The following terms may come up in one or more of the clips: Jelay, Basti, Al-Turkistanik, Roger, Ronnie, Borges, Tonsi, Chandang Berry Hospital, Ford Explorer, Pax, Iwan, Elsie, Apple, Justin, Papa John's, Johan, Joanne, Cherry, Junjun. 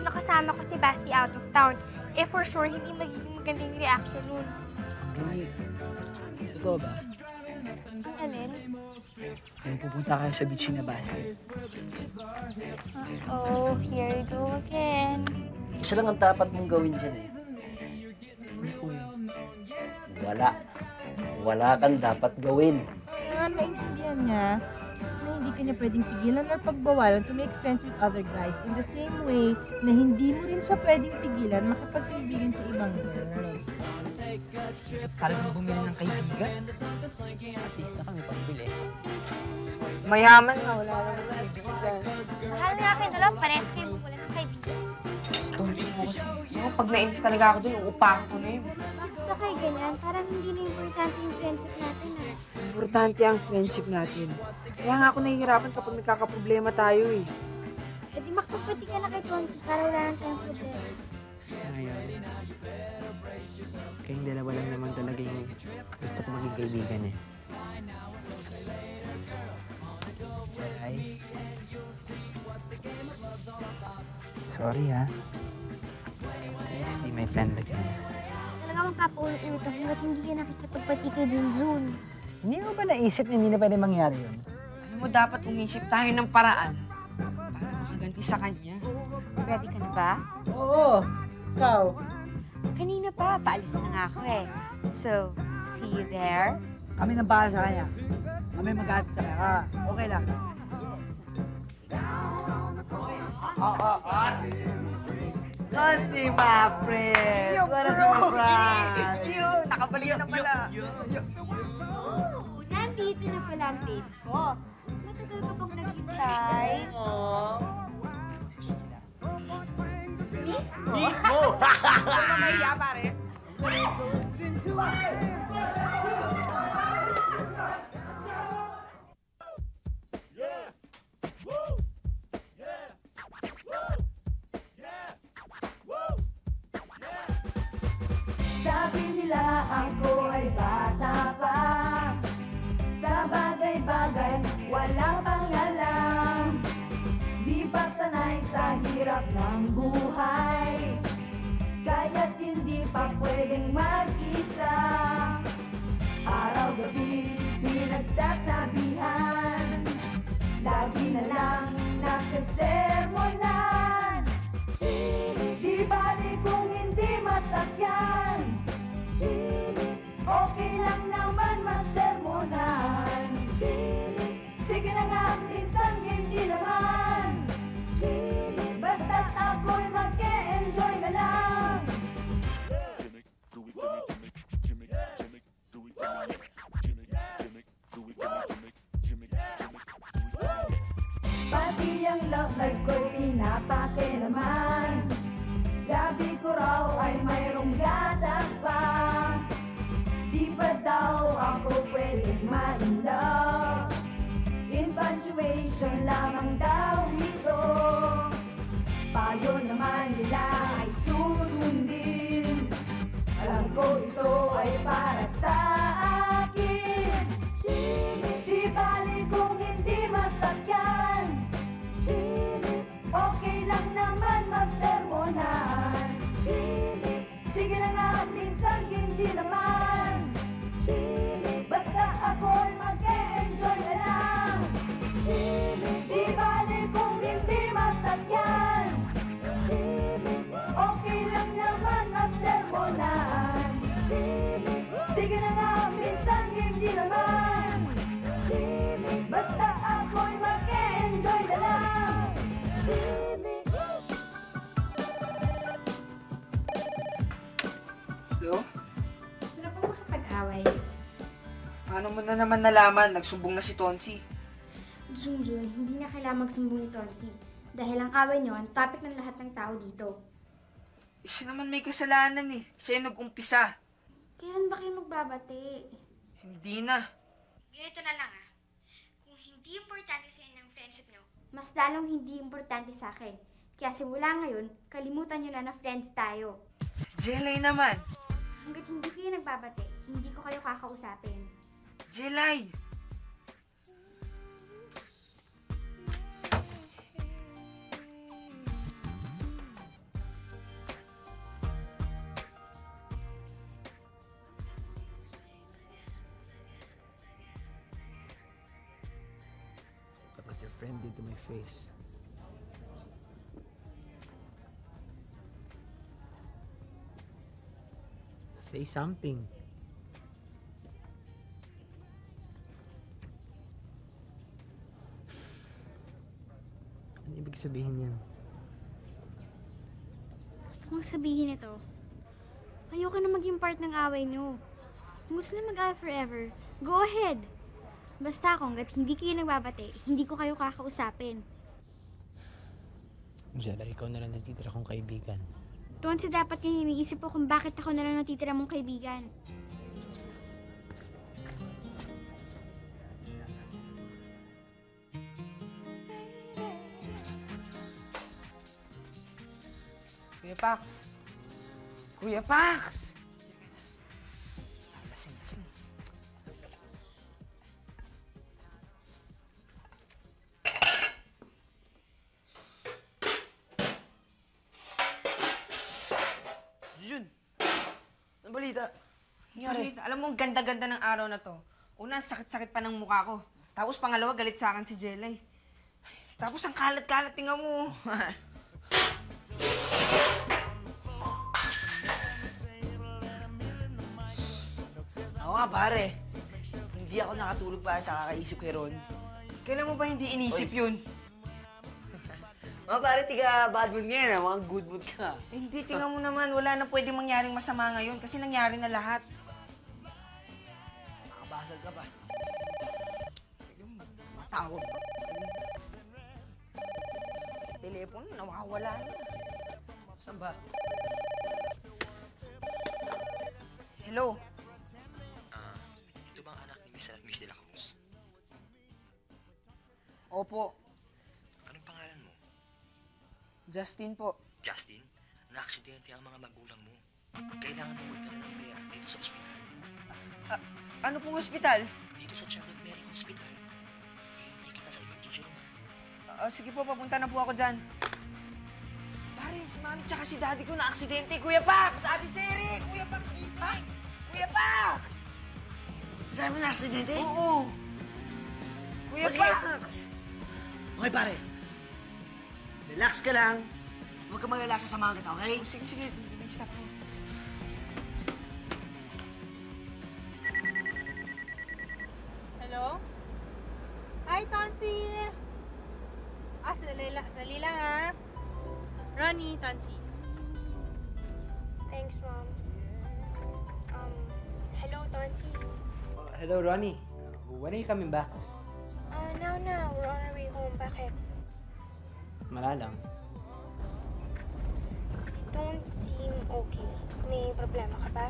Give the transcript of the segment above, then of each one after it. Tapos nakasama ko si Basti out of town. Eh for sure, hindi magiging magandang reaction nun. Ay, totoo ba? Ang alin? Ay, pupunta kayo sa beach na Basti. Uh-oh, here you go again. Isa lang ang dapat mong gawin dyan eh. Uy, wala. Wala kang dapat gawin. Ngayon, maintindihan niya na hindi ka niya pwedeng pigilan or pagbawalan to make friends with other guys in the same way na hindi mo rin siya pwedeng pigilan makapagkaibigan sa ibang girls. Talagang bumili ng kaibigan? At least na kami pagbili. Mayaman nga, wala lang ng kaibigan. Mahal nga kayo doon, pares kayo wala ng kaibigan. Tonsi mo kasi. Oh, pag nainis talaga ako doon, uupang ko na yun. Bakit ba kayo ganyan? Parang hindi na importante yung friendship natin ah. Importante ang friendship natin. Kaya nga ako nahihirapan kapag nagkakaproblema tayo eh. E di makapati ka na kay Tonsi para wala lang tayong problema. Sayang. Kayong dalawa lang naman talaga yung gusto ko maging kaibigan eh. Jelay. Sorry ha. Please be my friend again. Talaga magpapaulit-ulit ako at hindi ka nakikipagpati kay Junjun. Hindi mo ba naisip na hindi na pwede mangyari yun? Alam mo, dapat umisip tayo ng paraan para makaganti sa kanya. Ready ka na ba? Oo! Ikaw! Kanina pa, paalis na nga ako eh. So, see you there? Kami nang bahala sa kanya. Kami mag-aat sa kanya. Ah, okay lang. Tonsi, my friend! Yo, what bro! Yo, nakabaliw na pala. Oh, nandito na pala ang babe ko. Matagal ka bang naghintay? Oo. Mismo! Ano mahiya, pare? Sabi nila ako ay bata pa. Sa bagay-bagay, walang pangalam. Di pa sanay sa hirap ng buhay. Kaya't hindi pa pwedeng mag-isa. Araw-gabi, pinagsasabihan. Lagi na lang nagsasermonan. Di bali kung hindi masakyan. Okay lang naman masermonan. Sige na nga, minsan hindi naman. Basta ako'y mag-e-enjoy na lang. Pati ang love life ko'y pinapake naman. Gabi ko raw ay mayroong gatas pa. Di pa daw ako pwedeng ma-in love. Infatuation lamang daw ito. Payo naman nila ay susundin. Alam ko ito ay para sa akin. Di bali kung hindi masakyan. Okay lang naman masermonan. Sige na nga, minsan hindi naman. Basta ako'y mag-e-enjoy na lang. Di bali kung hindi masakyan. Okay lang naman masermonan. Sige na nga, minsan hindi naman. Basta ako'y mag-e-enjoy na lang. Hello? Gusto na pong makapag-away. Paano mo na naman nalaman? Nagsumbong na si Tonsi. Junjun, hindi na kailangan magsumbong ni Tonsi. Dahil ang away niyo, ang topic ng lahat ng tao dito. Eh, siya naman may kasalanan eh. Siya yung nag-umpisa. Kailan ba kayo magbabati? Hindi na. Ganito na lang ah. Kung hindi importante sa inyo ang friendship niyo, mas lalong hindi importante sa akin. Kaya simula ngayon, kalimutan nyo na friends tayo. Jelay naman! Hanggat hindi kayo nagbabate, hindi ko kayo kakausapin. Jelay! friend into my face. Say something. Ano ibig sabihin yan? Gusto mong sabihin ito. Ayoko na maging part ng away niyo. Kung gusto na mag-away forever, go ahead. Basta hanggat hindi kayo nagbabate, hindi ko kayo kakausapin. Jelay, ikaw na lang natitira kong kaibigan. Tonsi, dapat kang iniisip po kung bakit ako na lang natitira mong kaibigan. Kuya Pax! Kuya Pax! Lasing, lasing. Alam mo, ganda-ganda ng araw na to. Una, sakit-sakit pa ng mukha ko. Tapos pangalawa, galit sa akin si Jelay. Ay, tapos ang kalat-kalat, tingnan mo. Ako nga, pare. Hindi ako nakatulog para sa kakaisip kay Ron. Kailan mo ba hindi inisip yun? Mga pare, tiga bad mood ngayon, ha? Mga good mood ka. Eh, hindi, tingnan mo naman. Wala na pwedeng mangyaring masama ngayon kasi nangyari na lahat. Makabasag ka pa. Matawag pa. Telepono, nawawala na. Saan ba? Hello? Ito bang anak ni Miss at Miss De La Cruz? Opo. Justin po. Justin, na-aksidente ang mga magulang mo. Kailangan mo magdala ng pera dito sa ospital. Ano pong ospital? Dito sa Chandang Berry Hospital. Hihintay kita sa emergency room, ha? Sige po, papunta na po ako dyan. Pare, si mami tsaka si daddy ko na-aksidente. Kuya Pax! Ate Cherry! Kuya Pax, gising! Kuya Pax! Saan mo na-aksidente? Oo! Kuya Pax! Okay, pare. Relax ka lang. Huwag ka mag-alala, sasamahan kita, okay? Oh, sige, sige. May stop po. Hello? Hi, Tonsi! Ah, sali lang, ha? Ronnie, Tonsi. Thanks, Mom. Hello, Tonsi. Hello, Ronnie. When are you coming back? No. We're on our way home. Bakit? Malalang. You don't seem okay. May problema ka ba?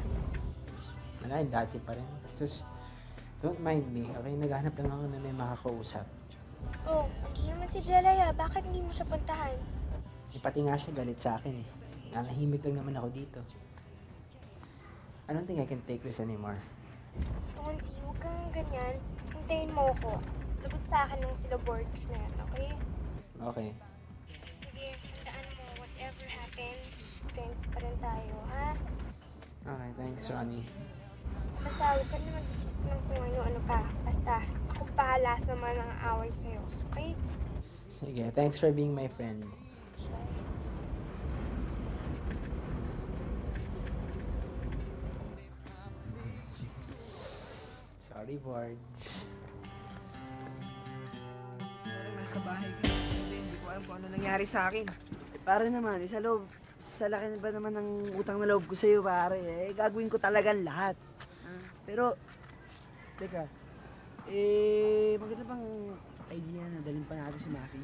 Malay, dati pa rin. Sus, don't mind me. Okay, naghahanap lang ako na may makakausap. Oh, hindi naman si Jelay, ha. Bakit hindi mo siya puntahan? Pati nga siya galit sa akin, eh. Nanahimik lang naman ako dito. I don't think I can take this anymore. Tonsi, huwag kang ganyan. Hintayin mo ko. Lagot sa akin ng sila Borges na yan, okay? Okay. Sige, tandaan mo, whatever happens, friends pa rin tayo, ha? Okay, thanks, Ronnie. Basta, huwag ka na mag-isip ng kung ano-ano pa. Basta, ako pahala sa mga nang-away sa'yo, okay? Sige, thanks for being my friend. Sorry, Borge. Nasa bahay ka. Alam ko ano nangyari sa akin. Eh, pare naman, eh, sa laki ba naman ng utang na loob ko sa'yo, pare, eh, gagawin ko talagang lahat. Pero, teka, eh, maganda bang idea na dalhin pa natin si Maki?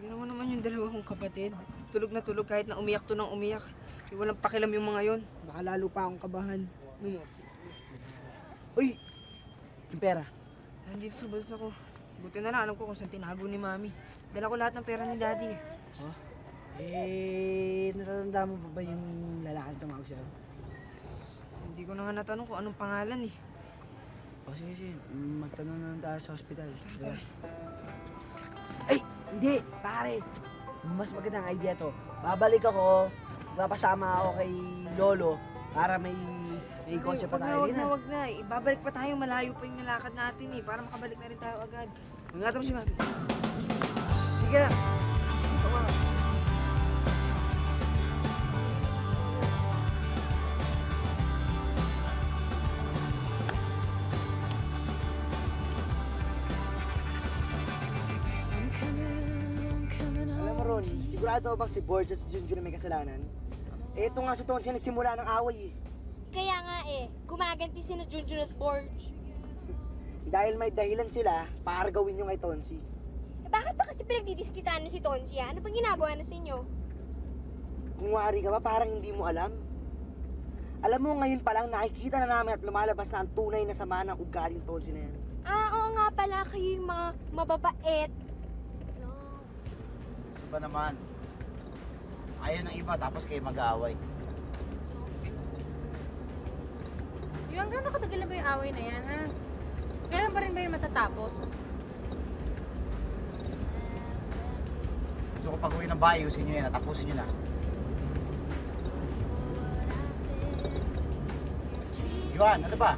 Tingnan mo naman yung dalawa kong kapatid. Tulog na tulog kahit na umiyak to nang umiyak. Eh, walang pakilam yung mga yon. Baka lalo pa akong kabahan. Ano mo? Uy! Yung pera. Nandito sa balsa ko. Buti na lang, alam ko kung saan tinago ni Mami. Dala ko lahat ng pera ni Daddy. Huh? Eh, natatanda mo ba yung lalaki tumawag sa'yo? Hindi ko na nga natanong kung anong pangalan, eh. O sige, sige. Magtanong na lang tayo sa hospital. Tara. Ay! Hindi! Pare! Mas maganda ang idea to. Babalik ako, mapasama ako kay Lolo para may konsep pa tayo. Huwag na, huwag na. Ibabalik pa tayo, malayo pa yung nalakad natin, eh. Para makabalik na rin tayo agad. Ingatan mo si Mami. Sige na. Alam mo, Ronnie, sigurado bang si Borges at Junjun may kasalanan? Eh, ito nga si Tonsi na nagsimula ng away eh. Kaya nga eh, gumaganti si na Junjun at Borges. Dahil may dahilan sila, para gawin nyo kay Tonsi. Eh, bakit ba kasi pinagdidiskitaan nyo si Tonsi ah? Ano pang ginagawa na sa inyo? Kung wari ka ba, parang hindi mo alam. Alam mo, ngayon pa lang nakikita na namin at lumalabas na ang tunay na sama ng ugaling Tonsi na yan. Ah, oo nga pala, kayo yung mga mababait. Ano ba naman? Ayaw ng iba tapos kayo mag-aaway. Yung gano'n katagal na ba yung away na yan, ha? Kailan pa rin ba yung matatapos? Gusto ko pag-uwi ng bahay, usin nyo yan, natapusin nyo na. Johan, ano ba?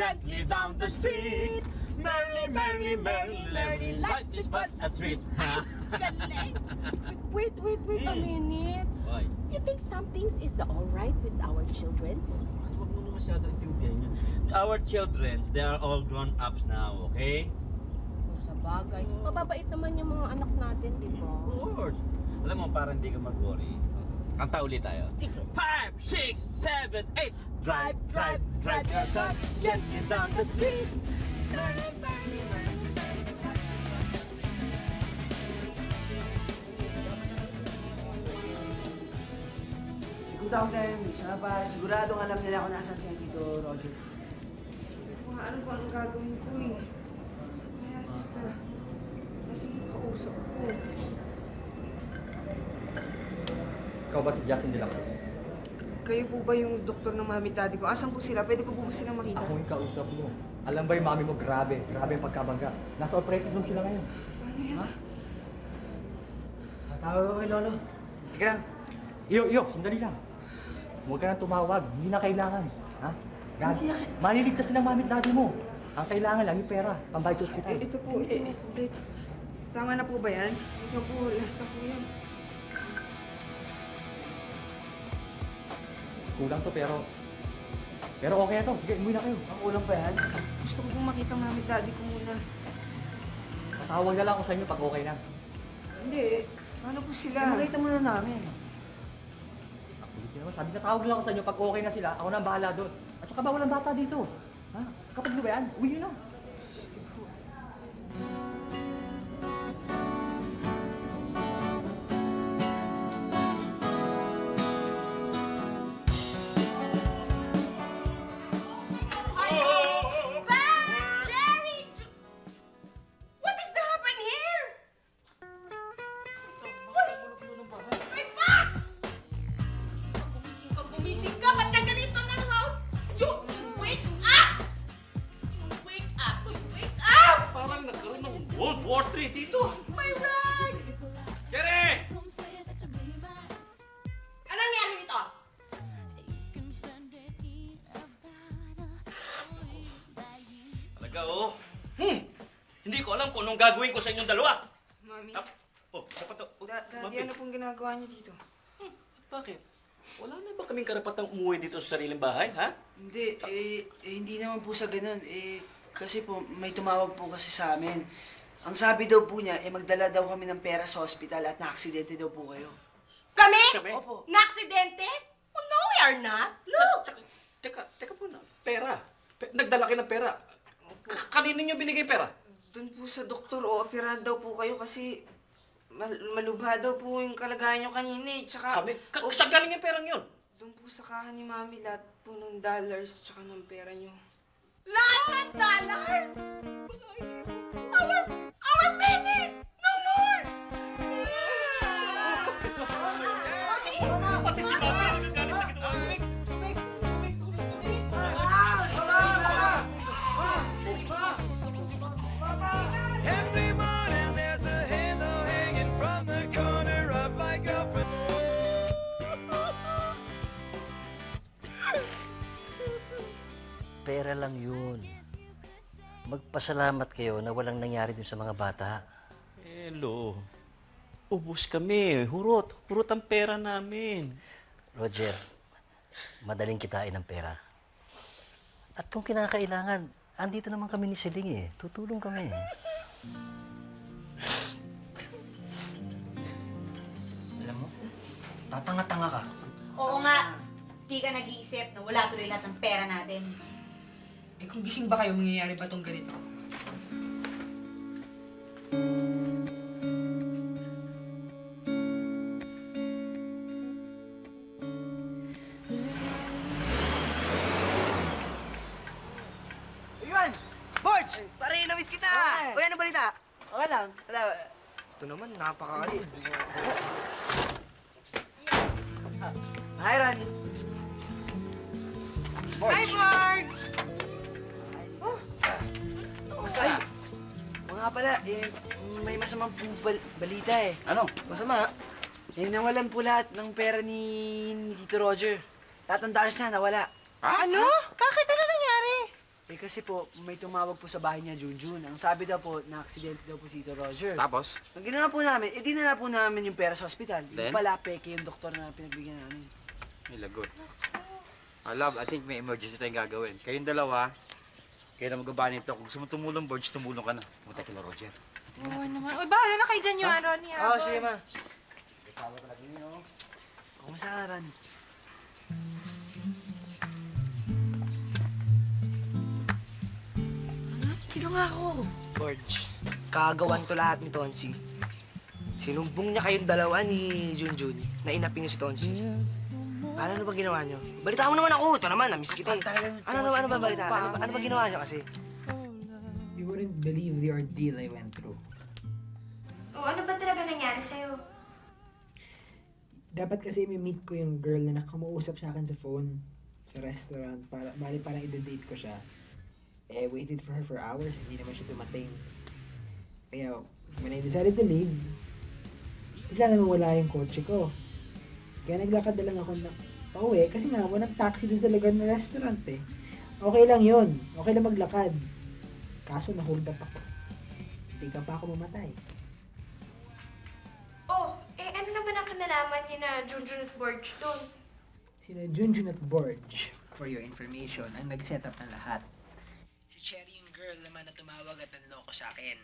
Gently down the street, merrily, merrily, merrily, merrily, life is but a treat. Wait a minute. Why? You think some things is the alright with our children's? Huwag mo na masyadong intindihan niya. Our children's, they are all grown-ups now, okay? Kung sa bagay, mababait naman yung mga anak natin, di ba? Of course. Alam mo, parang di ka mag-worry. Kanta ulit tayo. 5, 6, 7, 8. Drive, drive, drive your car gently down the street. Burning, burning, burning. Good out kayo, siya ba? Siguradong alam nila kung nasa siya dito, Roger. Kung ano ba ang gagawin ko eh. Kaya siya, kasi makausap ko. Ikaw ba si Justin de la Cruz? Kayo po ba yung doktor ng mami daddy ko? Asan po sila? Pwede ko po silang makita? Ako yung kausap mo. Alam ba yung mami mo? Grabe. Grabe yung pagkabangga. Nasa operating room sila ngayon. Ano yan? Ha? Matawag ko kay Lolo. Sige lang. Iyo, sandali lang. Huwag ka nang tumawag. Hindi na kailangan. Ha? Maniligtas na ng mami daddy mo. Ang kailangan lang yung pera. Pambayad sa ospital. Ito po. Ito. Wait. Tama na po ba yan? Ito po. Lahat na po yan. Kulang to, pero okay na to. Sige, umuwi na kayo. Ang kulang pa yan. Gusto ko pong makita mami daddy ko muna. Matawag na lang ako sa inyo pag okay na. Hindi. Ano po sila? Makita mo na namin. Sabi na tawag lang ako sa inyo pag okay na sila. Ako na ang bahala doon. At saka ba walang bata dito? Ha? Kapag ba yan, uwi nyo na. Anong gagawin ko sa inyong dalawa? Mami? Oh, sapato. Daddy, ano pong ginagawa niyo dito? Bakit? Wala na ba kaming karapatang umuwi dito sa sariling bahay, ha? Hindi. Hindi naman po sa ganun. Kasi po, may tumawag po kasi sa amin. Ang sabi daw po niya, magdala daw kami ng pera sa hospital at na-aksidente daw po kayo. Kami? Kami? Opo. Na-aksidente? Well, no, we are not. Look! Teka po na. Pera. Nagdala kayo ng pera. Kanino niyo binigay pera? Doon po sa doktor, o operahan daw po kayo kasi malubha daw po yung kalagayan nyo kanina eh. Tsaka, kami? Saan galing yung perang yun? Doon po sa kahan ni Mami, lahat po ng dollars tsaka ng pera nyo. Lahat ng dollars? Our money! No more! Pati si Mami, nagagalit sa ginawa ko. Pera lang yun. Magpasalamat kayo na walang nangyari dun sa mga bata. Hello. Ubus kami. Hurot. Hurot ang pera namin. Roger, madaling kitain ang pera. At kung kinakailangan, andito naman kami ni Siling eh. Tutulong kami. Alam mo, tatanga-tanga ka. Oo nga. Di ka nag-iisip na wala tuloy lahat ng pera natin. Eh, kung gising ba kayo, mangyayari ba itong ganito? Iwan! Borge! Pare, namiss kita! Uy, ano balita? Okay lang. Ito naman, napaka-alib. Hi, Ronnie. Borge! Hi, Borge! Ay, mga pala, eh, may masamang balita eh. Ano? Masama? Eh, nawalan po lahat ng pera ni Tito Roger. Lahat ng dollars na nawala. Ah? Ano? Bakit? Ano nangyari? Eh, kasi po, may tumawag po sa bahay niya, Junjun. Ang sabi daw po, na-aksidente daw po si Tito Roger. Tapos? Ang ginawa po namin, eh, dinala po namin yung pera sa ospital. Then? Yung pala, peke yung doktor na pinagbigyan namin. May lagot. Love, I think may emergency tayong gagawin. Kayong dalawa, kaya na magaba nito. Kung gusto mo tumulong, Borge, tumulong ka na. Punta kay Roger. Oo naman. Uy, bahala na kayo dyan yung Ronnie. Oo, sige ma. Ikaw ka lagi niyo. Kumusta ka, Ronnie? Anak, dito nga ako. Borge, kagawan to lahat ni Tonsi. Sinumbong niya kayong dalawa ni Junjun na inapin niya si Tonsi. Ano ba ginawa niyo? Balita mo naman ako! Ito naman, na-miss kita eh. Ano ba balita? Ano ba ginawa niyo kasi? You wouldn't believe the ordeal I went through. Oh, ano ba talaga nangyari sa'yo? Dapat kasi i-meet ko yung girl na nakumuusap sa akin sa phone sa restaurant. Bali parang i-date ko siya. Eh, waited for her for hours. Hindi naman siya dumating. Kaya, when I decided to leave, bigla naman wala yung kotse ko. Kaya naglakad na lang ako na pauwi kasi nga walang taxi dun sa lugar ng restaurant eh. Okay lang yun. Okay lang maglakad. Kaso na-hold up ako. Hindi ka pa ako mamatay. Oh, eh ano naman ang kinalaman niya na Junjun at Borge doon? Sina Junjun at Borge, for your information, ang nag-set up ng lahat. Si Cherry yung girl naman na tumawag at nanloko sa akin.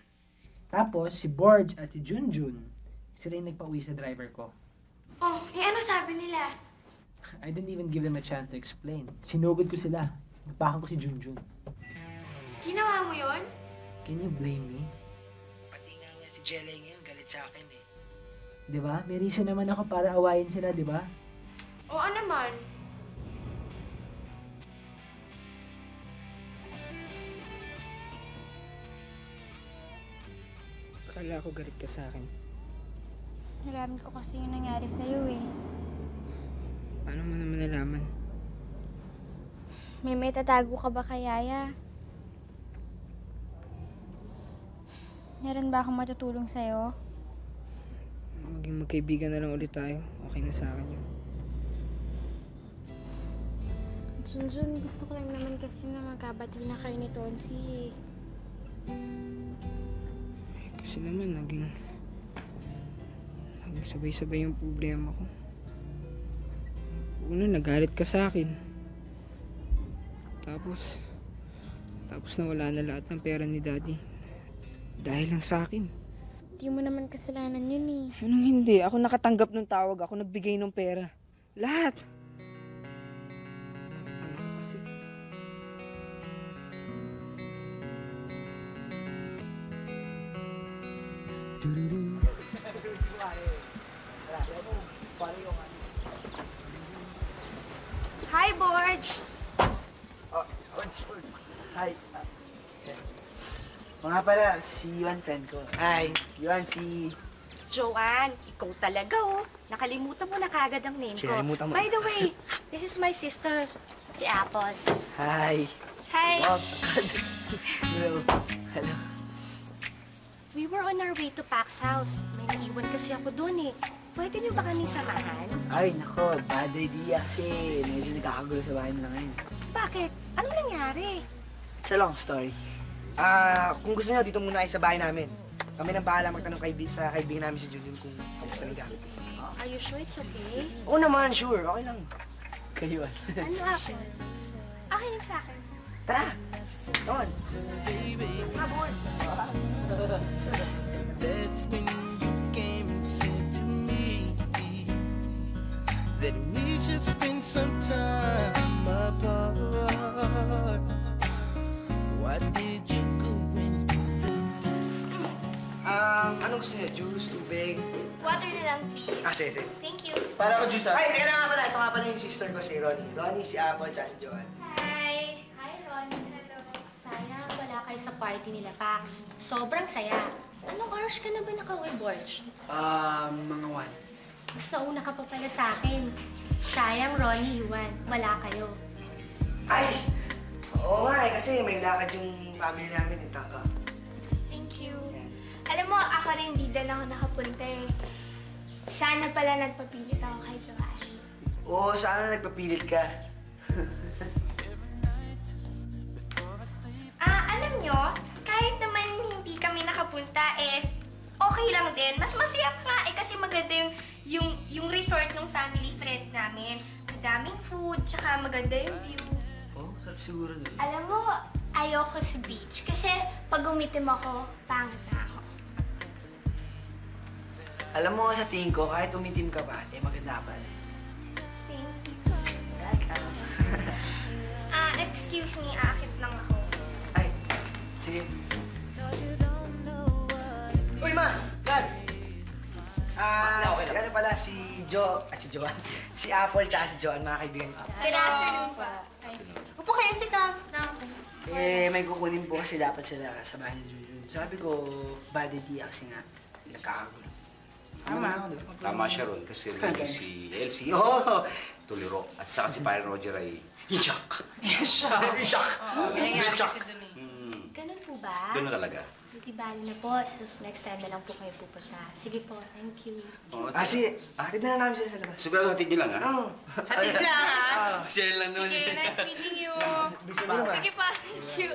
Tapos si Borge at si Junjun, sila yung nagpa-uwi sa driver ko. Oh, eh ano sabi nila? I didn't even give them a chance to explain. Sinugod ko sila. Napakan ko si Junjun. Ginawa mo yun? Can you blame me? Pati nga si Jelay ngayon galit sa akin eh. Diba? May reason naman ako para awayin sila, diba? Oo naman. Akala ko galit ka sa akin. Nalaman ko kasi yung nangyari sa'yo eh. Paano mo naman nalaman? May tatago ka ba kay Yaya? Meron ba akong matutulong sa'yo? Maging magkaibigan na lang ulit tayo. Okay na sa akin yun. Junjun, gusto ko lang naman kasi na magkabatil na kayo ni Tonsi eh. Eh kasi naman naging... sabay-sabay yung problema ko. Una, nagalit ka sa akin. Tapos nawala na lahat ng pera ni Daddy. Dahil lang sa akin. Hindi mo naman kasalanan yun eh. Anong hindi? Ako nakatanggap ng tawag. Ako nagbigay ng pera. Lahat! Ano kasi? Hi, Borge! Hi. Mga pala, si Iwan friend ko. Hi. Iwan, si... Joanne, ikaw talaga oh. Nakalimutan mo na kagad ang name ko. By the way, this is my sister, si Apple. Hi. Hi. Hello. Hello. We were on our way to Pax's house. May naiwan kasi ako doon eh. Pwede niyo ba kaming samahan? Ay, nako. Bad idea kasi. Medyo nakakagulo sa bahay mo na ngayon. Bakit? Ano nangyari? It's a long story. Kung gusto niyo, dito muna kayo sa bahay namin. Kami nang bahala magtanong sa kaibigan namin si Junjun kung kamusta ni Gabi. Are you sure it's okay? Oo naman, sure. Okay lang. Kayo ah. Ano ako? Okay lang sa akin. Tara! Come on! Come on! That's when you came and said to me that we should spend some time apart. Why did you go and do that? Anong gusto niya? Juice, tubig? Water na lang, please. Ah, sige, sige. Thank you. Para ko juice, ah. Ay, teka na nga pala. Ito nga pala yung sister ko, si Ronnie. Ronnie, si Apple, tsaka si Johan. Hi! Hi, Ronnie. Hello. Sayang, wala kayo sa party nila, Pax. Sobrang saya. Anong oras ka na ba nakauwi, Borge? Mga 1. Gusto una ka pa pala sa akin. Sayang, Ronnie, Iwan. Wala kayo. Ay! Oo nga eh, kasi may lakad yung family namin, eh, Taka. Thank you. Yan. Alam mo, ako rin hindi din ako nakapunta eh. Sana pala nagpapilit ako kay Joanne. Oo, sana nagpapilit ka. Alam nyo, kahit naman hindi kami nakapunta eh, okay lang din. Mas masaya pa nga eh kasi maganda yung resort ng family friend namin. Ang daming food, tsaka maganda yung view. Oo, sarap siguro din. Alam mo, ayoko sa beach kasi pag umitim ako, pangit na ako. Alam mo sa tingin ko, kahit umitim ka pa, eh maganda pa rin. Thank you. Excuse me, aakit lang ako. Ay, sige. Uy, ma! Dad! Si ano pala, si Apple tsaka si Joan, mga kaibigan ko. Good afternoon pa. Upo kayo si Tonsi na. Eh, may kukunin po kasi dapat sila sa bahay ni Junjun. Sabi ko, bad idea kasi nga, nagkakagulo. Tama siya ron kasi si Elsie, tuliro. At saka si Pare Roger ay i-shock. Ganun po ba? Ganun talaga. Hindi bali na po. Next time na lang po kayo pupunta. Sige po, thank you. Kasi, hatid na namin siya sa labas. Sigurado hatid niyo lang, ha? Oo. Hatid lang, ha? Sige, nice meeting you. Sige pa, thank you.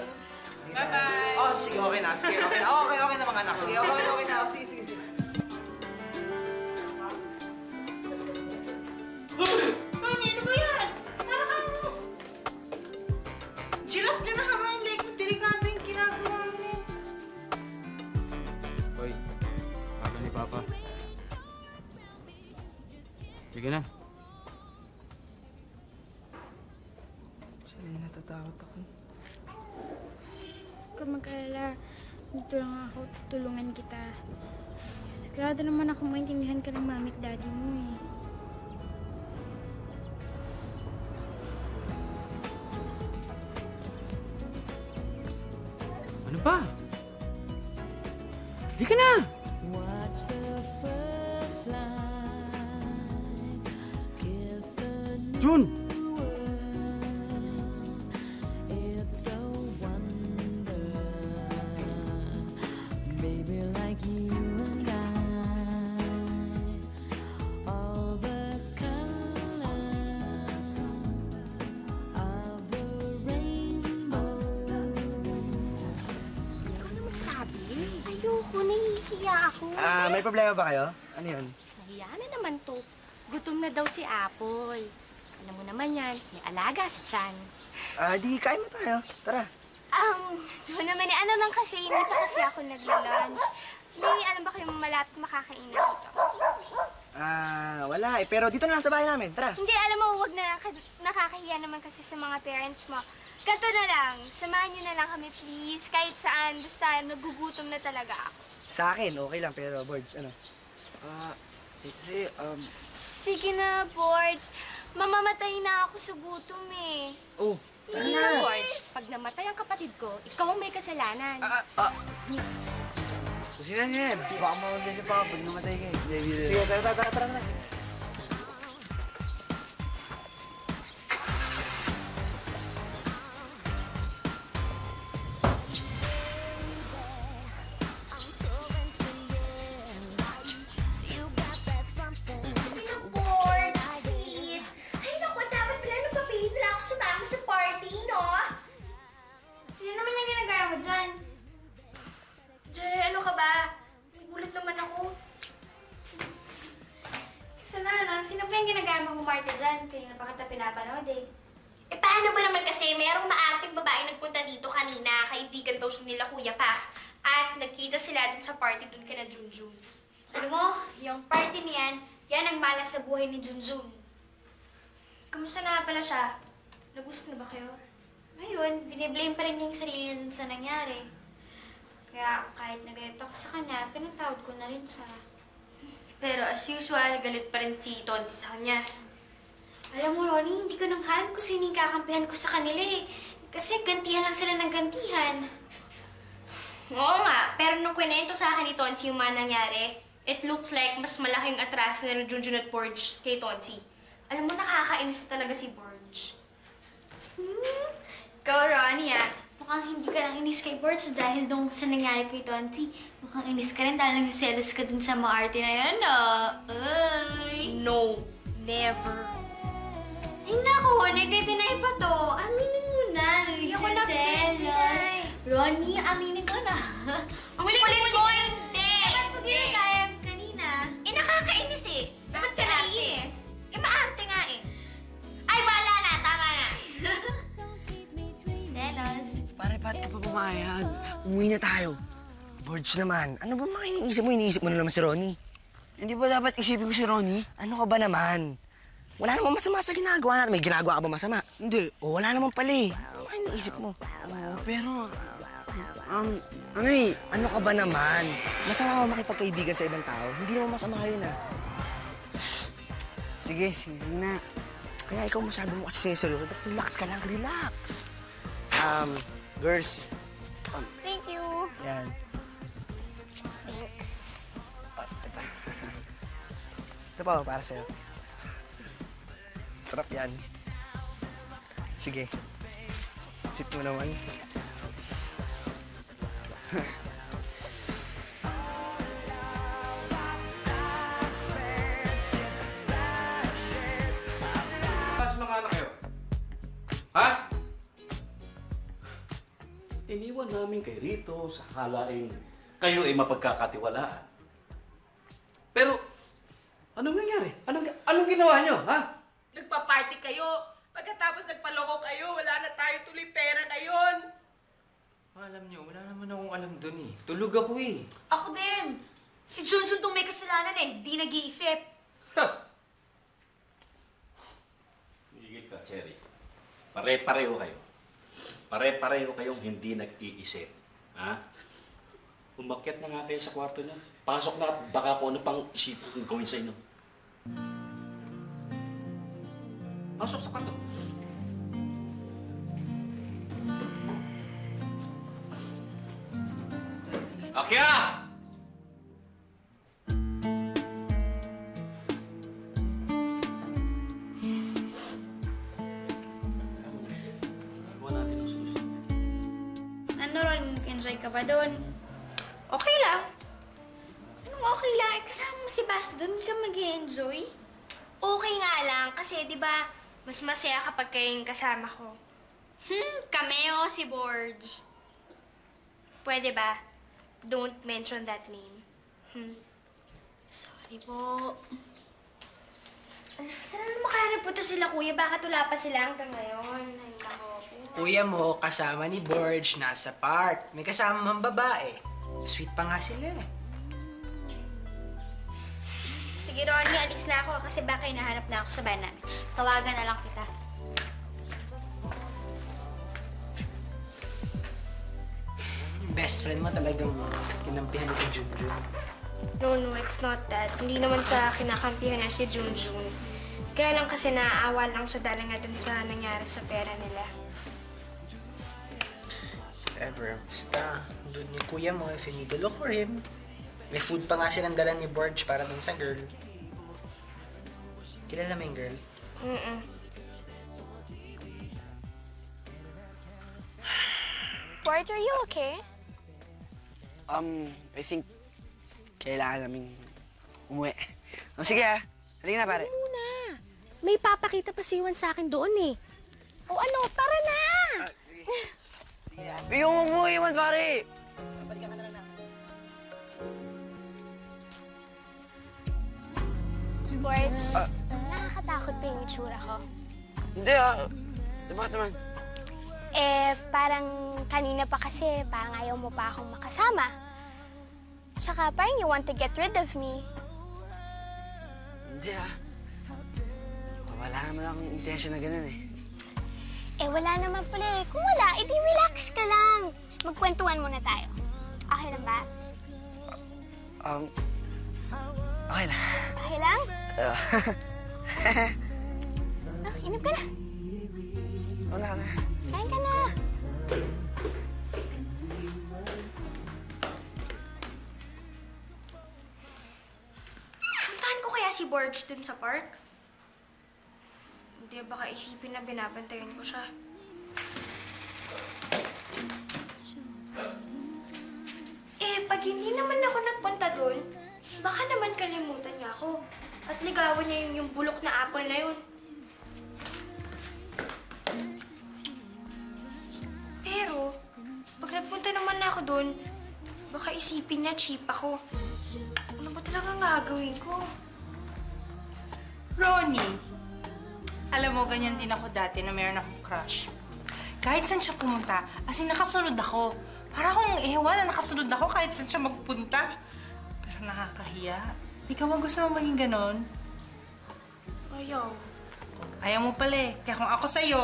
Bye-bye. Oh, sige, okay na. Sige, okay na mga anak. Sige, okay na. Sige. Mami, ano ba yan? Para kang... Giraffe na nakamain like, delikado yung ginagawa mo. Hoy, paano ni Papa? Sige na. Sige, natatakot ako. Huwag ka mag-alala. Dito lang ako, tutulungan kita. Sigurado naman ako maintindihan ka ng mami at daddy mo eh. Pa! Di ka na! Jun! May problema ba kayo? Ano yun? Nahiya na naman to. Gutom na daw si Apple. Alam mo naman yan, may alaga sa tiyan. Di kain mo tayo. Tara. So naman, ano lang kasi, hindi pa kasi ako nagla-lunch. May ano ba kayong malapit makakain na dito? Wala eh. Pero dito na lang sa bahay namin. Tara. Hindi, alam mo, huwag na lang. Nakakahiya naman kasi sa mga parents mo. Ganto na lang. Samahan nyo na lang kami, please. Kahit saan, basta nagugutom na talaga ako. Sa akin, okay lang. Pero, Borges, ano? Let's sige na, Borges. Mamamatay na ako sa gutom eh. Oh, sige na, Borges. Pag namatay ang kapatid ko, ikaw ang may kasalanan. Kasi na yan. Baka mamatay siya pa pag namatay ka eh. Sige, tara na. Junjun. Alam mo, yung party niyan, yan ang malas sa buhay ni Junjun. Kamusta na pala siya? Nag-usap na ba kayo? Ngayon, biniblame pa rin niya yung sarili niya dun sa nangyari. Kaya kahit nagalit ako sa kanya, pinatawad ko na rin siya. Pero as usual, galit pa rin si Tonsi sa kanya. Alam mo, Ronnie, hindi ko nang halam kung sino yung kakampihan ko sa kanila eh. Kasi gantihan lang sila ng gantihan. Oo nga, pero nung kwento sa akin ni Tonsi yung mga nangyari, it looks like mas malaking atraso na Junjun at Borges kay Tonsi. Alam mo, nakakainis talaga si Borges. Ikaw, Ronnie, ah. Mukhang hindi ka lang inis kay Borges dahil doon sa nangyari kay Tonsi. Mukhang inis ka rin dahil nagsiselos ka dun sa maarte na yun, ah. Ay! No, never. Ay, naku, nagtitinay pa to. Aminin mo na, nagsiselos. Ronnie, aminin ko na. Ang ulit mo, hindi! Dapat magiging tayo kanina. Eh, nakakainis eh. Dapat ka naiinis. Eh, maarte nga eh. Ay, bahala na. Tama na. Selos. Pare, ba't ka pa pumayag? Umuwi na tayo. Borges naman, ano ba mga iniisip mo? Iniisip mo na naman si Ronnie. Hindi ba dapat isipin ko si Ronnie? Ano ka ba naman? Wala namang masama sa ginagawa natin. May ginagawa ka ba masama? Hindi. O, wala naman pala eh. Ano ba iniisip mo? Pero, ano eh, ano ka ba naman? Masama mo makipagkaibigan sa ibang tao. Hindi naman masama yun ah. Sige na. Kaya ikaw masyado mo kasi seryoso. Relax ka lang, relax. Girls. Thank you. Yan. Thanks. Ito pa, para sa'yo. Sarap yan. Sige. Sit mo naman. Mas mga anak kayo? Ha? Iniwan namin kayo rito sa halaing kayo ay mapagkakatiwalaan. Pero, anong nangyari? Anong ginawa nyo, ha? Nagpa-party kayo. Pagkatapos nagpaloko kayo, wala na tayo tuloy pera ngayon. Alam niyo, wala naman akong alam dun eh. Tulog ako eh. Ako din. Si Junjun tong may kasalanan eh. Di nag-iisip. Ha! Higil ka, Cherry. Pare-pareho kayo. Pare-pareho kayong hindi nag-iisip. Ha? Umakyat na nga kayo sa kwarto niya. Pasok na baka kung ano pang isipin gawin sa inyo. Pasok sa kwarto. Akya! Ano ron? Enjoy ka ba doon? Okay lang. Anong okay lang? Eh, kasama mo si Basti doon, hindi ka mag-i-enjoy? Okay nga lang kasi, di ba, mas masaya kapag kayong kasama ko. Cameo si Borges. Pwede ba? Don't mention that name. Sorry po. Alam, saan na makahanap po sila, kuya? Bakit wala pa sila hanggang ngayon? Ay, kuya mo, kasama ni Borges, nasa park. May kasama mang babae. Sweet pa nga sila eh. Sige, Ronnie, alis na ako kasi baka hinahanap na ako sa bahay namin. Tawagan na lang kita. Best best friend mo talagang kinampihan niya si Junjun? No, no, it's not that. Hindi naman sa kinakampihan niya si Junjun. Kaya lang kasi naaawa lang siya dahil nga dun sa nangyari sa pera nila. Ever, basta, doon yung kuya mo if you need to look for him. May food pa nga silang dala ni Borge para dun sa girl. Kilala mo yung girl? Mm-mm. Borge, are you okay? I think kailangan namin umuwi. Sige ha, halika na pare. Ano muna? May papakita pa si Iwan sa akin doon eh. O ano, tara na! Sige. Yung umuwi, Iwan pare! Balikan ka na lang na. Borge, nakakatakot pa yung itsura ko. Hindi ah. Bakit naman? Eh, parang kanina pa kasi, parang ayaw mo pa akong makasama. Tsaka parang you want to get rid of me. Hindi ah. Wala naman akong intensyon na ganun eh. Eh, wala naman pala eh. Kung wala, edi relax ka lang. Magkwentuhan muna tayo. Okay lang ba? Okay lang. Okay lang? Oh, inip ka na. Wala na. Kain ka na. Puntahan ko kaya si Borge dun sa park? Hindi, baka isipin na binabantayan ko siya. Eh, pag hindi naman ako nagpunta dun, baka naman kalimutan niya ako. At ligawan niya yung bulok na apple na yun. Pero, pag nagpunta naman na ako doon, baka isipin niya cheap ako. Ano ba talaga gagawin ko? Ronnie, alam mo, ganyan din ako dati na meron akong crush. Kahit saan siya pumunta, as in nakasunod ako. Para akong ewan na nakasunod ako kahit saan siya magpunta. Pero nakakahiya. Ikaw ang gusto mo maging ganon? Ayaw. Ayaw mo pala eh. Kaya kung ako sa'yo,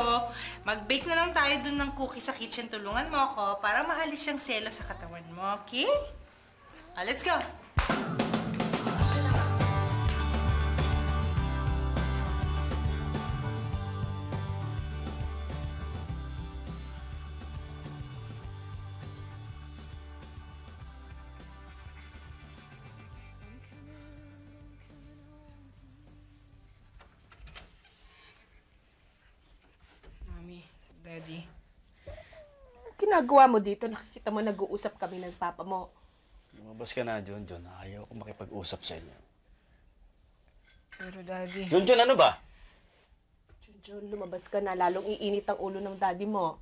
mag-bake na lang tayo dun ng cookie sa kitchen. Tulungan mo ako para maalis yung selo sa katawan mo, okay? Ah, let's go! Daddy. Ginagawa mo dito, nakikita mo nag-uusap kami ng papa mo. Lumabas ka na, Junjun. Ayaw ko makipag-usap sa inyo. Pero Daddy... Junjun, ano ba? Junjun, lumabas ka na. Lalong iinit ang ulo ng daddy mo.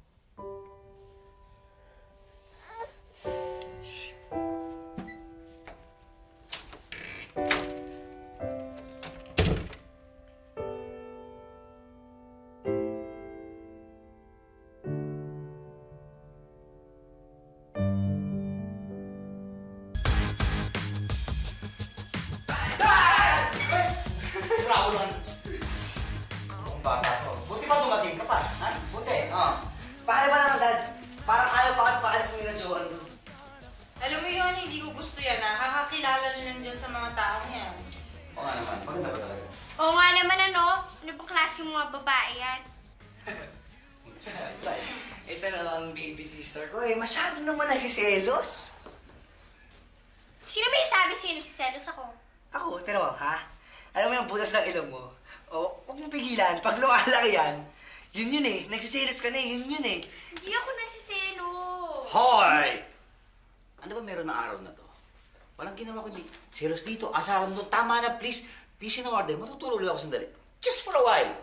Serious dito, asaran doon. Tama na, please. Please, na order. Matutulog lang ako sandali. Just for a while.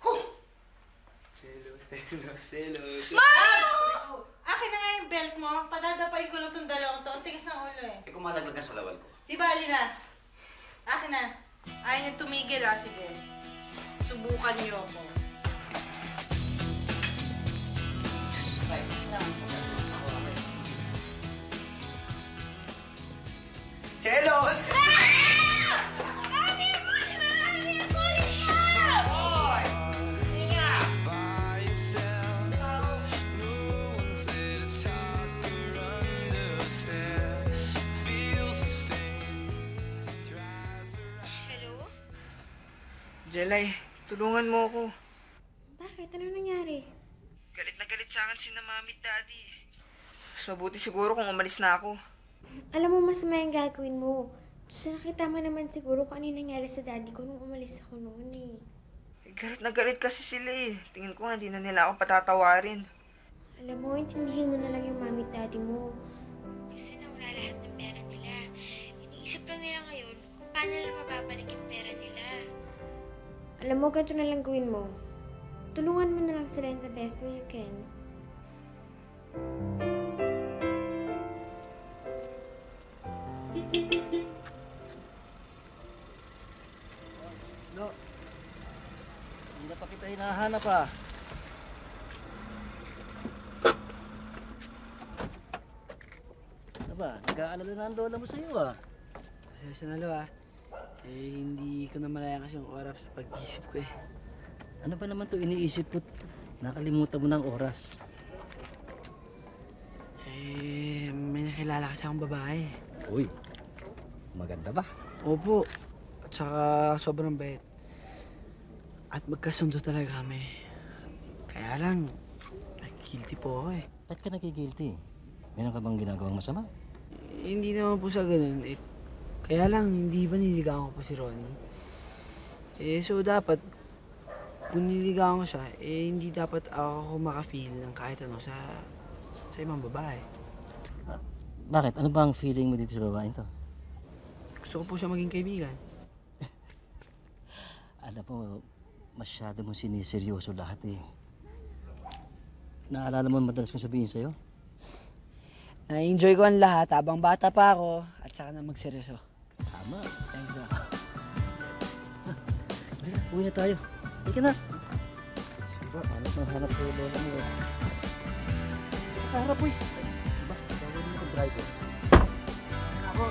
Huh. Selo, selo, selo. Smile! Oh! Akin na nga yung belt mo. Padadapain ko lang itong dalawang to. Ang tigas ng ulo eh. Eh, kumalaglag ka sa lawal ko. Di bali na. Akin na. Ayaw niya tumigil ah, si Ben. Subukan niyo ako. Bye. No. Selos! Ah! Mami! Mami! Mami! Siya! Hoy! Hinga! Jelay, tulungan mo ako. Bakit? Ano nangyari? Galit na galit sa akin si na mami at daddy. Mas mabuti siguro kung umalis na ako. Alam mo, mas may gagawin mo. So, nakita mo naman siguro kung ano nangyari sa daddy ko nung umalis ako noon eh. Galit na galit kasi sila eh. Tingin ko hindi na nila ako patatawarin. Alam mo, intindihin mo na lang yung mami at daddy mo. Kasi nawala lahat ng pera nila. Iniisip lang nila ngayon kung paano nila mababalik yung pera nila. Alam mo, ganito na lang gawin mo. Tulungan mo na lang sila in the best way you can. No. Hindi pa kita hinahanap ah. Ano ba? Nag-aalala na ang lola mo sa'yo ah. Pasensya na lola ah. Eh, hindi ko na malaya kasi yung oras sa pag-iisip ko eh. Ano ba naman to iniisip ko? Nakalimutan mo na ang oras. Eh, may nakilala kasi akong babae. Uy, maganda ba? Opo. At saka sobrang bait. At magkasundo talaga kami. Kaya lang, nag-guilty po ako eh. Ba't ka nag-guilty? Meron ka bang ginagawang masama? Eh, hindi naman po sa ganun. Eh, kaya lang, hindi ba niligawan ko po si Ronnie? Eh, so dapat, kung niligawan ko siya, eh, hindi dapat ako maka-feel ng kahit ano sa ibang babae. Ah, bakit? Ano ba ang feeling mo dito sa babae ito? Gusto ko po siya maging kaibigan. Alam po, masyado mong siniseryoso lahat eh. Naalala mo madalas kong sabihin sa'yo? Na-enjoy ko ang lahat habang bata pa ako at saka na magseryoso. Tama. Thanks, bro. Uwi na tayo. Ika na. Sige ba, hanap ng hanap ko yung lola mo. Sa harap, uy. Diba, gawin mo yung driver. Ako.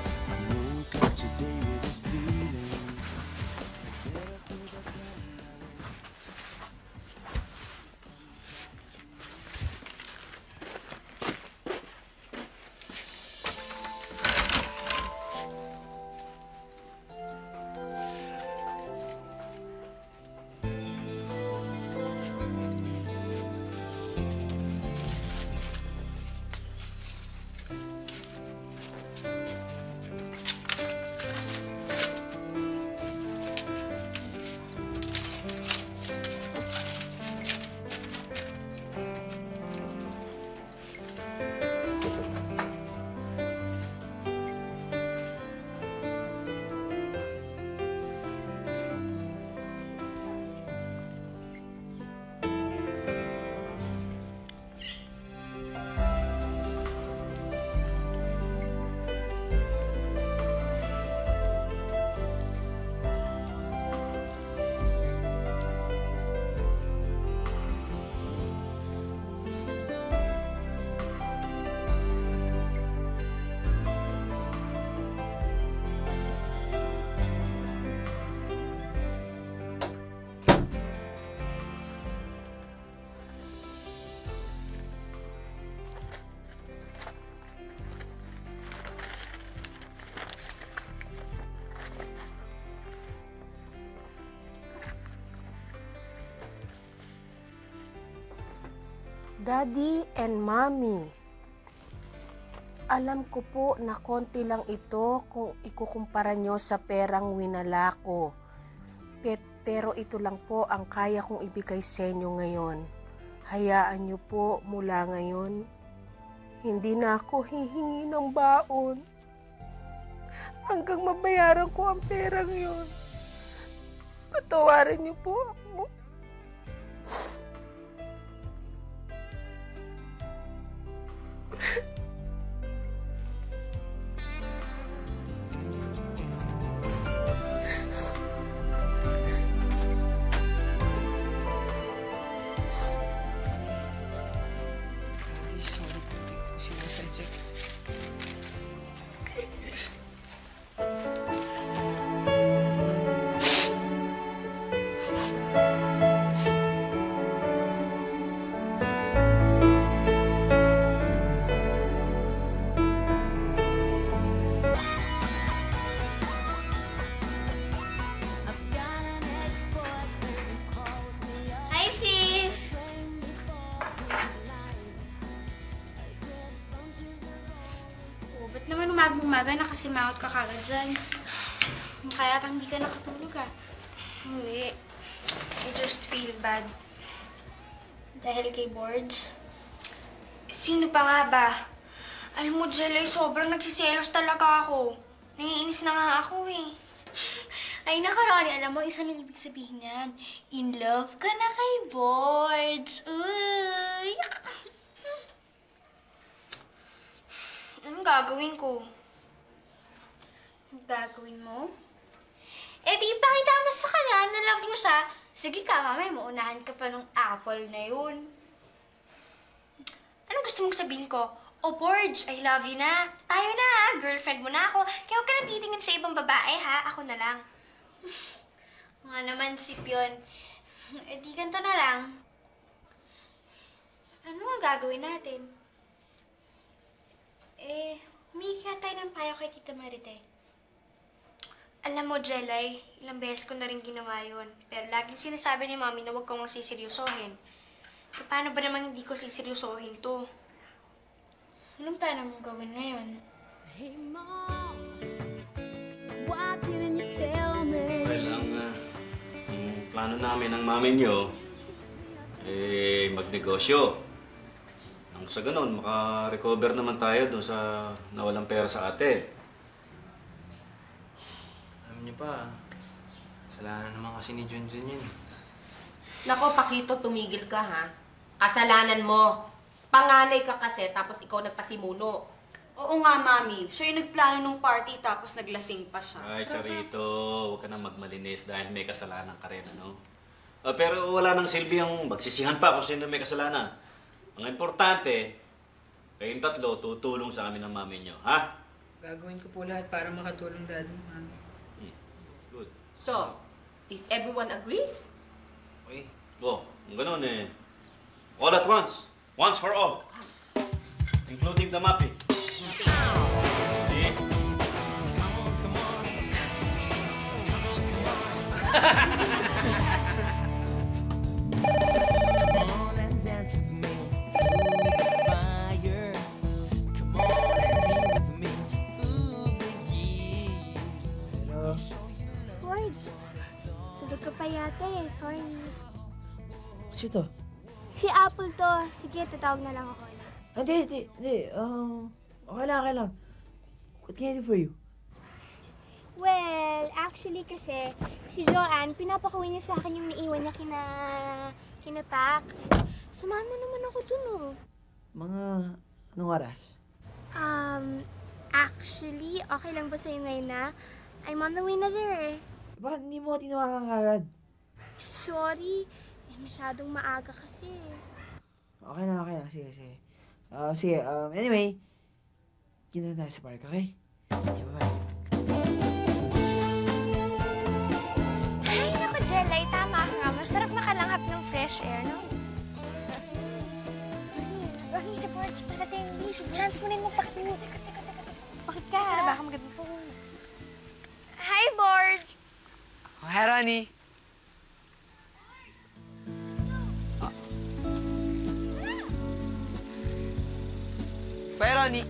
Daddy and Mommy, alam ko po na konti lang ito kung ikukumpara nyo sa perang winala ko. Pero ito lang po ang kaya kong ibigay sa inyo ngayon. Hayaan nyo po mula ngayon. Hindi na ako hihingi ng baon hanggang mabayaran ko ang perang yun. Patawarin nyo po ako. umaga-umaga, nakasimangot ka kagad dyan. Kaya tang hindi ka nakatulog ah. Hindi. I just feel bad. Dahil kay Borges. Sino pa nga ba? Alam mo, Jelay, sobrang nagsiselos talaga ako. Naiinis na nga ako eh. Ay, nakarani, alam mo, isa nang ibig sabihin niyan. In love ka na kay Borges. Uy! Anong gagawin ko? Anong gagawin mo? Eh di, ipakita mo sa kanya na love mo siya. Sige ka, mamay, maunahan ka pa ng apple na yun. Anong gusto mong sabihin ko? Oh, Borges, I love you na. Tayo na, girlfriend mo na ako. Kaya huwag ka na titingin sa ibang babae, ha? Ako na lang. Nga naman, sip yun. Eh di, ganito na lang. Ano ang gagawin natin? Eh, humihingi tayo ng payo kay Tita Marite. Alam mo, Jelay, ilang beses ko na rin ginawa yun. Pero laging sinasabi ni Mami na huwag kong siseryosohin. E, paano ba naman hindi ko siseryosohin to? Anong plano mong gawin ngayon? Hey, Mom! Why didn't you tell me? Well, ang plano namin ng Mami nyo, eh, magnegosyo. Nang sa ganun, makarecover naman tayo doon sa nawalang pera sa atin. Alam niyo pa, kasalanan naman kasi ni Junjun yun. Nako, Pakito, tumigil ka ha. Kasalanan mo. Panganay ka kasi, tapos ikaw nagpasimuno. Oo nga, Mami. Siya yung nagplano ng party, tapos naglasing pa siya. Ay, Charito, huwag ka nang magmalinis dahil may kasalanan ka rin, ano? Pero wala nang silbi ang magsisihan pa kung sino may kasalanan. Ang importante, kayong tatlo, tutulong sa amin ng mami nyo, ha? Gagawin ko po lahat para makatulong daddy, mami. Good. So, is everyone agrees? Okay. Oh, ganun eh. All at once. Once for all. Including the mapping. Come on, come on. Come on, come on. Sino to? Si Apple to. Sige, tatawag na lang ako. Hindi. Okay lang. What can I do for you? Well, actually kasi, si Joanne, pinapakawin niya sa akin yung naiwan niya kina Pax. Samahan mo naman ako dun, oh. Mga anong oras? Actually, okay lang ba sa'yo ngayon na? I'm on the way na there, eh. Bakit hindi mo tinawagan agad? Sorry. Eh, masyadong maaga kasi. Okay na. Sige. Anyway. Kita na tayo sa park, okay? Bye-bye. Ay, naku, Jelay. Tama nga. Masarap makalanghap ng fresh air, no? Ronnie, si Borges parating. Please, chance mo na yung magpakita. Teka. Bakit ka? Tara, baka maganda po. Hi, Borges! Oh, hi, Ronnie. Bye, Ronnie.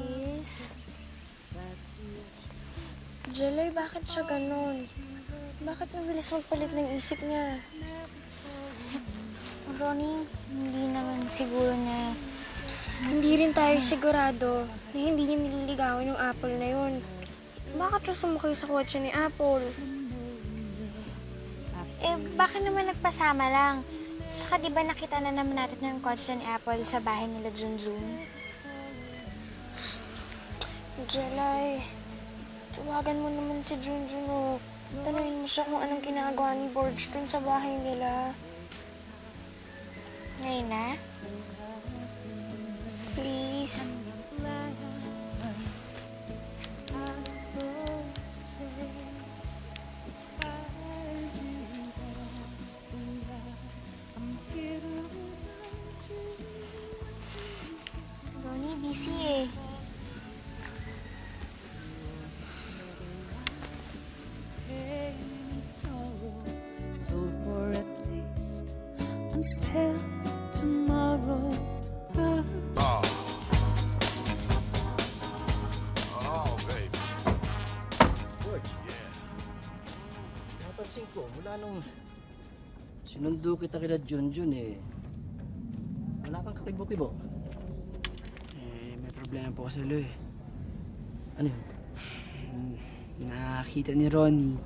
Sis. Jelay, bakit siya ganun? Bakit mabilis magpalit ng isip niya? Ronnie, hindi naman siguro niya. Hindi rin tayo sigurado na hindi niya nililigawan yung apple na yun. Bakit siya sumakay sa kotse ni Apple? Eh, bakit naman nagpasama lang? Saka diba nakita na naman natin ng kotse ni Apple sa bahay nila Junjun? Jelay, tawagan mo naman si Junjun, oh. Tanungin mo siya kung anong ginagawa ni Borges dun sa bahay nila. Ngayon na? Please. easy eh. Sinundo kita kila Junjun eh. Wala kang kakibo-kibo. Eh, may problema po kasi Lo eh. Ano yun? Nakakita ni Ronnie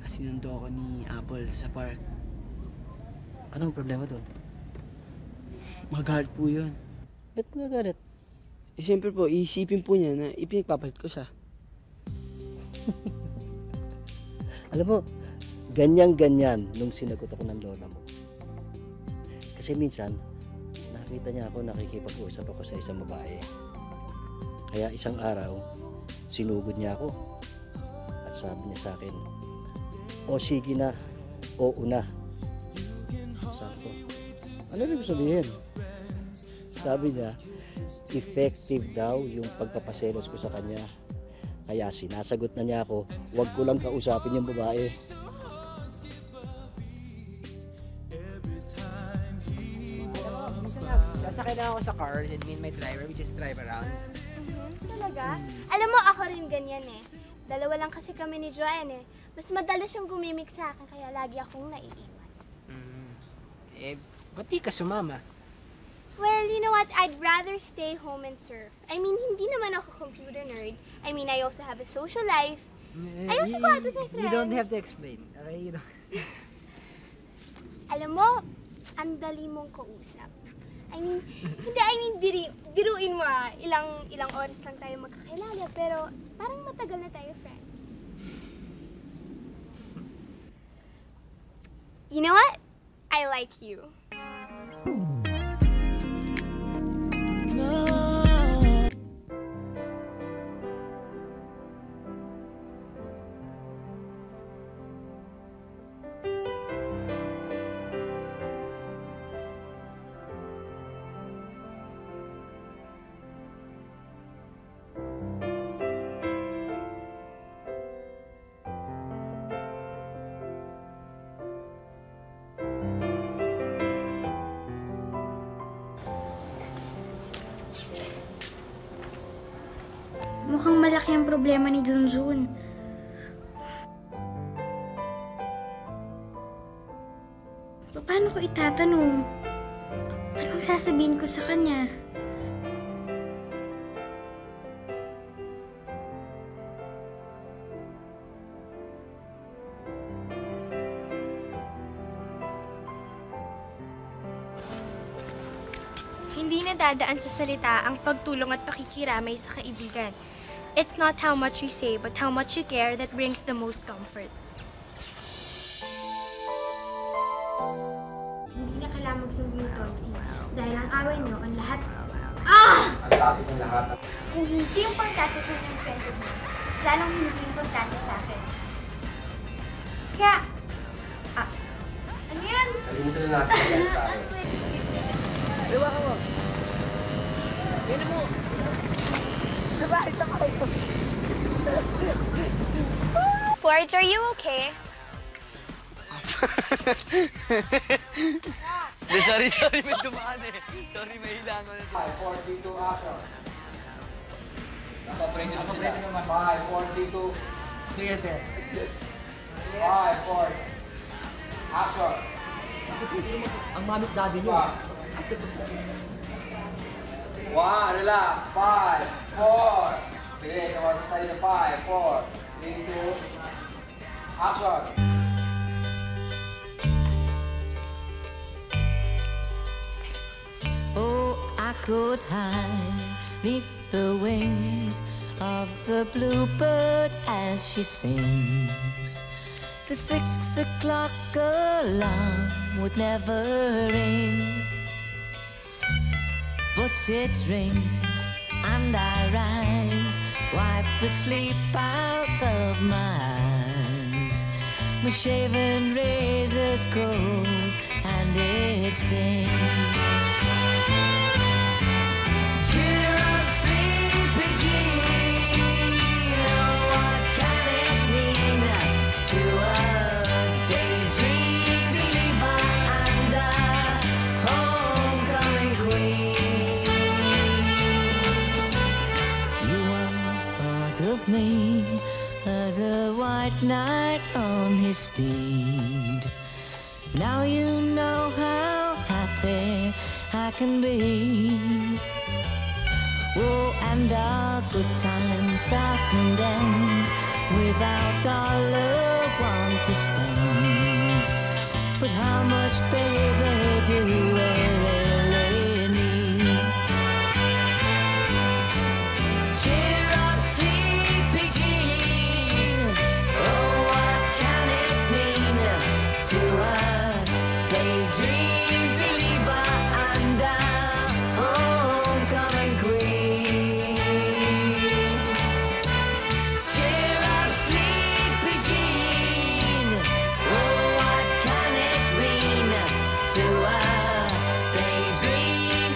na sinundo ako ni Apple sa park. Anong problema doon? Magalit po yun. Ba't nagalit? Eh, siyempre po, iisipin po niya na ipinagpapalit ko siya. Alam mo, ganyan-ganyan nung sinagot ako ng lola mo. Kasi minsan, nakita niya ako nakikipag-usap ako sa isang babae. Kaya isang araw, sinugod niya ako. At sabi niya sa akin, o sige na, oo na. Sabi ko, ano rin ko sabihin? Sabi niya, effective daw yung pagpapaselos ko sa kanya. Kaya sinasagot na niya ako, huwag ko lang kausapin yung babae. Sakay na ako sa car, and me and my driver, we just drive around. Talaga? Alam mo, ako rin ganyan eh. Dalawa lang kasi kami ni Joanne eh. Mas madalas yung gumimik sa akin, kaya lagi akong naiiwan. Eh, ba't di ka sumama? Well, you know what? I'd rather stay home and surf. I mean, hindi naman ako computer nerd. I mean, I also have a social life. I also go out with my friends. You don't have to explain, okay? You don't... Alam mo, ang dali mong kausap. I mean, hindi, biruin mo ah. Ilang oras lang tayo magkakilala, pero parang matagal na tayo, friends. You know what? I like you. Mukhang malaki ang problema ni Junjun. Paano ko itatanong? Anong sasabihin ko sa kanya? Hindi nadadaan sa salita ang pagtulong at pakikiramay sa kaibigan. It's not how much you say, but how much you care that brings the most comfort. Hindi na kailangan magsumbong ni Tonsi dahil ang away niyo ang lahat. Ah! Ang lapit ng lahat. Kung hindi importante sa akin ang friendship niyo, mas lalong hindi importante sa akin. Kaya... Ah! Ano yan? Kalimutan na natin ang guys tayo. Diba ka mo? Ganyan mo! Borge, are you okay? Sorry, may dumaan eh. Sorry, may hilang ko na ito. 5, 4, 3, 2, action. Nakapreno naman. 5, 4, 3, 2. Theater. 5, 4. Action. Ang mamit daddy niyo. 1, relax. 5, 4. Sige, kawasan tayo na 5, 4, 3, 2. Action! Oh, I could hide beneath the wings of the bluebird as she sings. The 6 o'clock alarm would never ring. But it rings and I rise, wipe the sleep out of my eyes. My shaven razor's cold and it stings. Cheer up. night on his steed. Now you know how happy I can be. Oh, and our good time starts and ends without dollar one to spend. But how much, baby, do you really need? Cheer up, sleepy Jean. Oh, what can it mean to a daydream believer and a homecoming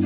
queen?